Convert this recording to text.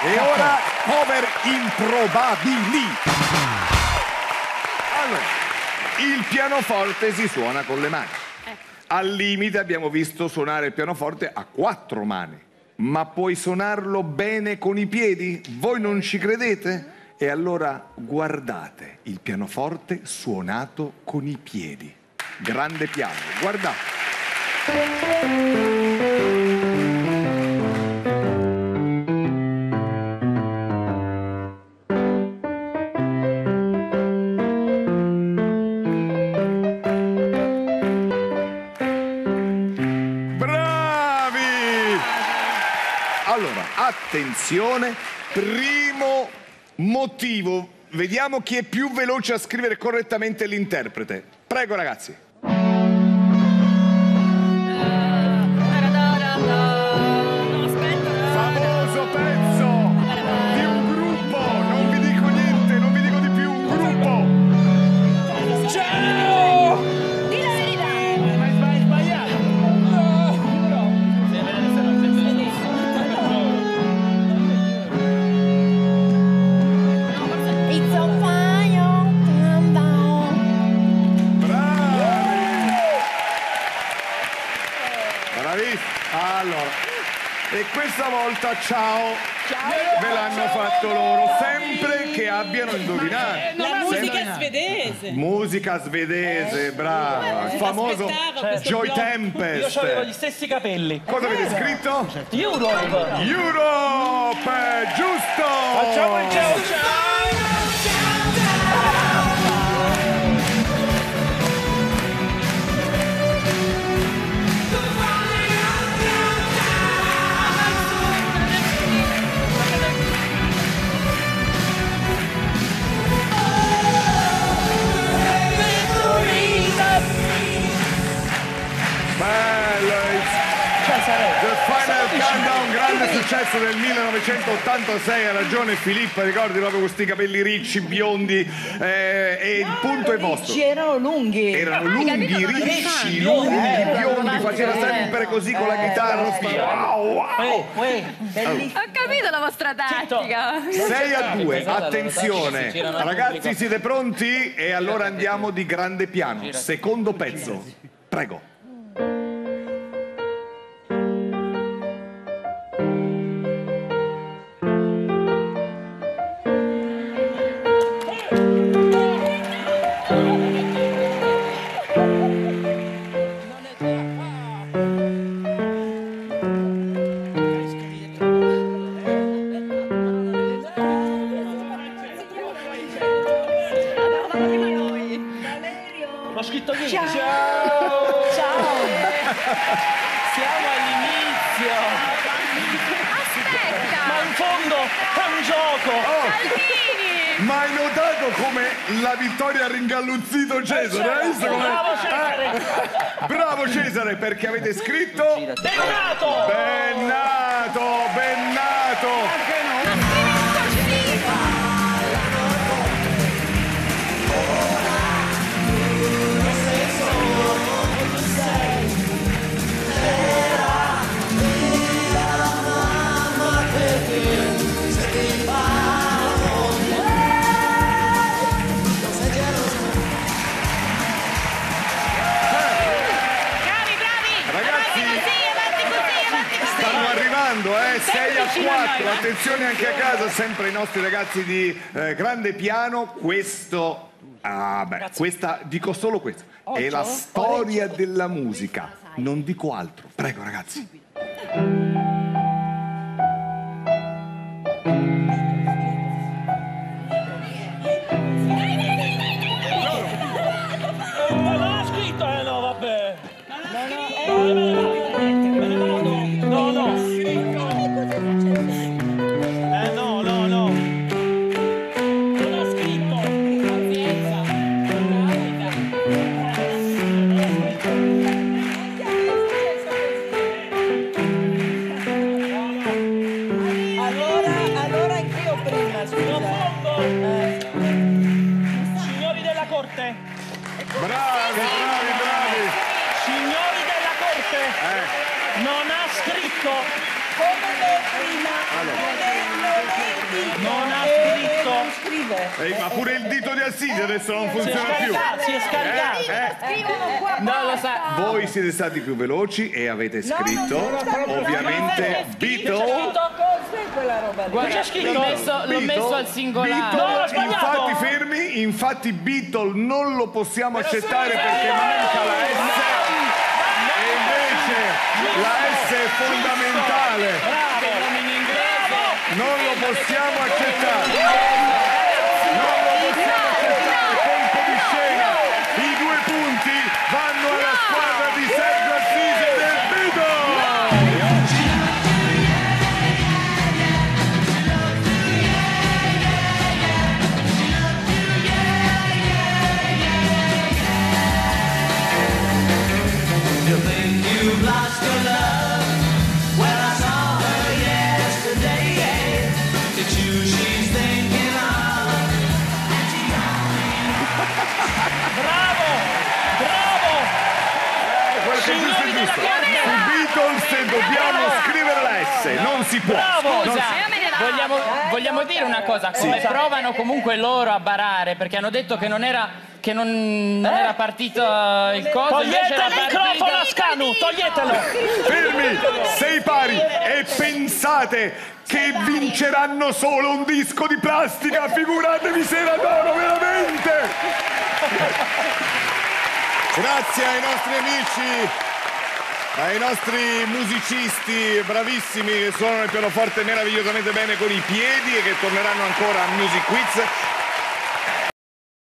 E ora cover improbabili. Allora, il pianoforte si suona con le mani. Al limite abbiamo visto suonare il pianoforte a 4 mani. Ma puoi suonarlo bene con i piedi? Voi non ci credete? E allora guardate il pianoforte suonato con i piedi. Grande piano, guardate. Attenzione, primo motivo. Vediamo chi è più veloce a scrivere correttamente l'interprete. Prego, ragazzi. Famoso pezzo di un gruppo. Non vi dico niente, non vi dico di più. Un gruppo. Ciao! Dì la verità. Ma hai sbagliato. E questa volta, ciao, ve l'hanno fatto loro, sempre che abbiano indovinato. La musica svedese. Musica svedese, brava. Il famoso Joy Tempest. Io avevo gli stessi capelli. Cosa avete scritto? Europe. Europe, giusto. Facciamo il ciao ciao. The final countdown, grande successo del 1986, ha ragione Filippo, ricordi proprio questi capelli ricci, biondi, e il punto è vostro. Erano lunghi. Erano lunghi, ricci, lunghi, biondi, faceva sempre così con la chitarra. Wow, wow. Ho capito la vostra tattica. 6-2, attenzione. Ragazzi, siete pronti? E allora andiamo di grande piano. Secondo pezzo, prego. Ma hai notato come la vittoria ha ringalluzzito Cesare? Hai visto come... Bravo Cesare! Bravo Cesare, perché avete scritto... Bennato! Bennato! Bennato! Perché no? Attenzione anche a casa, sempre i nostri ragazzi di grande piano. Questo, questa, dico solo questo, è la storia della musica, non dico altro. Prego ragazzi. Non ha scritto come prima. Allora. non ha scritto. Non scrive. Ma pure il dito di Assisi adesso non funziona più. Si è scaricato. No, lo sa. Voi siete stati più veloci e avete scritto, ovviamente, Beatles. Quella roba lì. Guarda, l'ho messo al singolare. Beatle, no, l'ho sbagliato. Infatti fermi, infatti Beatle non lo possiamo accettare perché manca la S. E invece la S è fondamentale. Non lo possiamo accettare. Non si può. Bravo, scusa, vogliamo dire una cosa, come provano comunque loro a barare, perché hanno detto che non era partito il coso. Togliete il microfono a Scanu, toglietelo. Fermi, sei pari e pensate che vinceranno solo un disco di plastica, figuratevi se era d'oro veramente. Grazie ai nostri amici, ai nostri musicisti bravissimi che suonano il pianoforte meravigliosamente bene con i piedi e che torneranno ancora a Music Quiz.